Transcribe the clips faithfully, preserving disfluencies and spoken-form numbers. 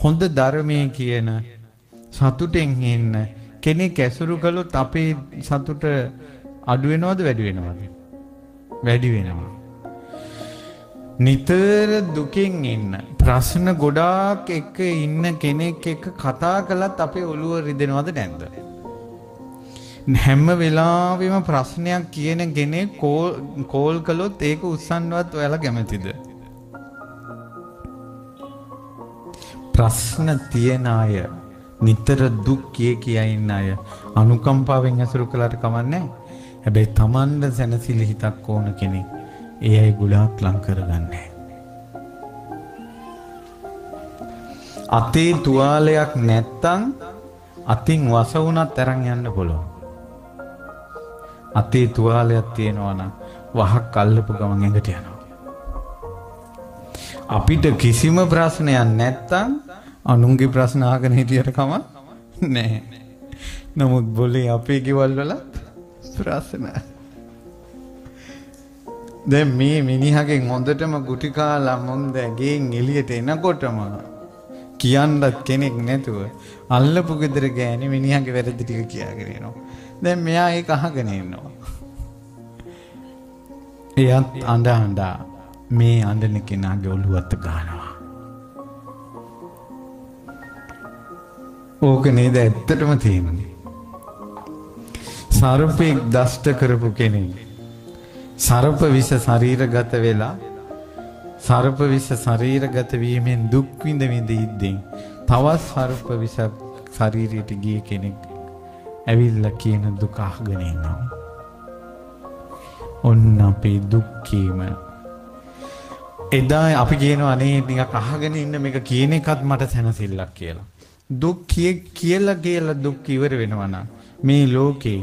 හොඳ ධර්මයේ කියන සතුටෙන් ඉන්න කෙනෙක් ඇසුරු කළොත් අපේ සතුට අඩු වෙනවද වැඩි වෙනවද? වැඩි වෙනවා. නිතර දුකින් ඉන්න ප්‍රශ්න ගොඩාක් එක ඉන්න කෙනෙක් එක්ක කතා කළත් අපේ ඔළුව රිදෙනවද නැද්ද? හැම වෙලාවෙම ප්‍රශ්නයක් කියන කෙනෙක් කෝල් කෝල් කළොත් ඒක උස්සන්නවත් ඔයාලා කැමතිද? ප්‍රශ්න තියෙන අය නිතර දුක් කිය කියා ඉන්න අය අනුකම්පාවෙන් ඇසුරු කළාට කමන්නේ. හැබැයි Tamanne සැනසෙලි හිතක් ඕන කෙනෙක් ඒ අය ගුණාක් ලං කරගන්නේ. අතේ තුවාලයක් නැත්තම් අතින් වස වුණත් තරන් යන්න පුළුවන්. අතේ තුවාලයක් තියෙනවා නම් වහක් අල්ලපු ගමන් එකට යනවා. අපිට කිසිම ප්‍රශ්නයක් නැත්තම් අනුන්ගේ ප්‍රශ්න අහගෙන හිටියට කමක් නැහැ. නමුත් બોලේ අපේ ගෙවල් වල ප්‍රශ්න. දැන් මේ මිනිහගෙන් හොඳටම ගුටි කාලා මොන්ද ගෙන් එළියට එනකොටම කියන්න කෙනෙක් නැතුව අල්ලපු ගෙදර ගෑණි මිනිහගේ වැරදි ටික කියාගෙන එනවා. දැන් මෙයා ඒක අහගෙන ඉන්නවා. එයත් අඬ අඬ මේ අඬන කෙනාගේ ඔළුව අත ගන්නවා. ඕක නේද ඇත්තටම තියෙන්නේ. සර්පෙක් දෂ්ට කරපු කෙනෙක් සර්ප විෂ ශරීරගත වෙලා සර්ප විෂ ශරීරගත වීමෙන් දුක් විඳ විඳ ඉද්දී තවත් සර්ප විෂ ශරීරයට ගිය කෙනෙක් ඇවිල්ලා කියන දුක අහගෙන ඉන්නවා. ඔන්න අපේ දුක්කීම එදා අපි කියනවා අනේ නිකන් අහගෙන ඉන්න මේක කියන එකත් මට සැනසෙල්ලක් කියලා. දුක් කියලා කියලා දුක් ඉවර වෙනවා නම් මේ ලෝකේ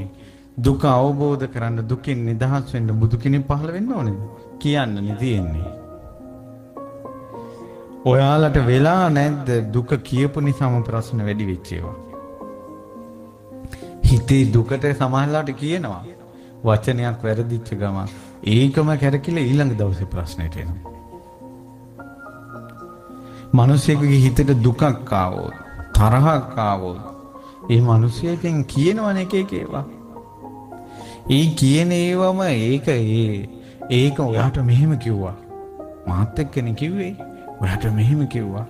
දුක අවබෝධ කරන්න දුකින් නිදහස් වෙන්න බුදු කෙනෙක් පහළ වෙන්න ඕනේද? කියන්නනේ තියෙන්නේ. ඔයාලට වෙලා නැද්ද දුක කියපු නිසාම ප්‍රශ්න වැඩි වෙච්ච ඒවා? හිතේ දුකට සමහරලාට කියනවා වචනයක් වැරදිච්ච ගමන් ඒකම කරකිලා ඊළඟ දවසේ ප්‍රශ්නෙට එනවා. මනුස්සයෙකුගේ හිතට දුකක් ආවොත් තරහක් ආවොත් ඒ මනුස්සයෙන් කියනවනේ එක එක ඒවා. ඒ කියන ඒවම ඒක ඒ ඒක ඔයාට මෙහෙම කිව්වා. මාත් එක්කනේ කිව්වේ. ඔයාට මෙහෙම කිව්වා.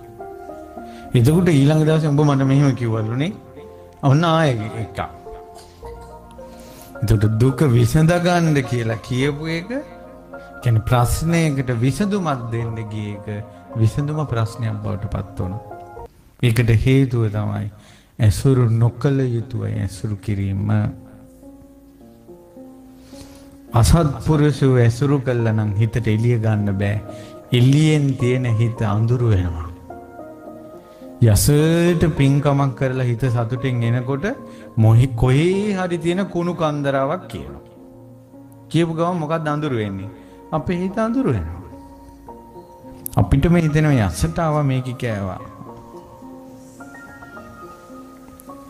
එතකොට ඊළඟ දවසේ උඹ මට මෙහෙම කිව්වලුනේ. ඔන්න ආයෙ එකක්. දුක විසඳගන්න කියලා කියපු එක කියන්නේ ප්‍රශ්නයකට විසඳුමක් දෙන්න ගිය එක විසඳුම ප්‍රශ්නයක් බවට පත් වුණා. ඒකට හේතුව තමයි ඇසුරු නොකළ යුතුව ඇසුරු කිරීම. අසත්පුරුෂව ඇසුරු කළා නම් හිතට එළිය ගන්න බෑ. එළියෙන් තියෙන හිත අඳුරු වෙනවා. යසට පින්කමක් කරලා හිත සතුටින් එනකොට මොහි කොහේ හරි තියෙන කුණු කන්දරාවක් කියනවා. කියපු ගමන් මොකක්ද අඳුරු වෙන්නේ? අපේ හිත අඳුරු වෙනවා. අපිට මේ හිතෙනවා යසට ආවා මේක කෑවා.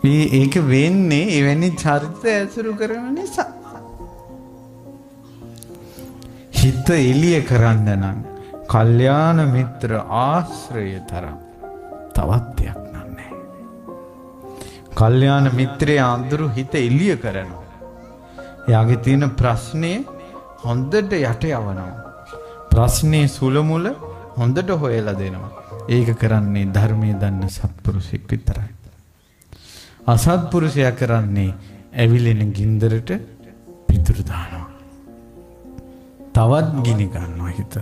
මේ ඒක වෙන්නේ එවැනි චරිත ඇසුරු කරන නිසා. හිත එළිය කරන්න නම් කල්යාණ මිත්‍ර ආශ්‍රය තරම් තවත් දෙයක් නැහැ. කල්යාණ මිත්‍රය අඳුරු හිත එළිය කරනවා. එයාගේ තියෙන ප්‍රශ්නේ හොඳට යට යවනවා. ප්‍රශ්නේ සුලමුල හොඳට හොයලා දෙනවා. ඒක කරන්නේ ධර්මයේ දන්න සත්පුරුෂෙක් විතරයි. අසත්පුරුෂයා කරන්නේ ඇවිලෙන ගින්දරට පිටුරු දානවා. තවත් ගිනි ගන්නවා හිත.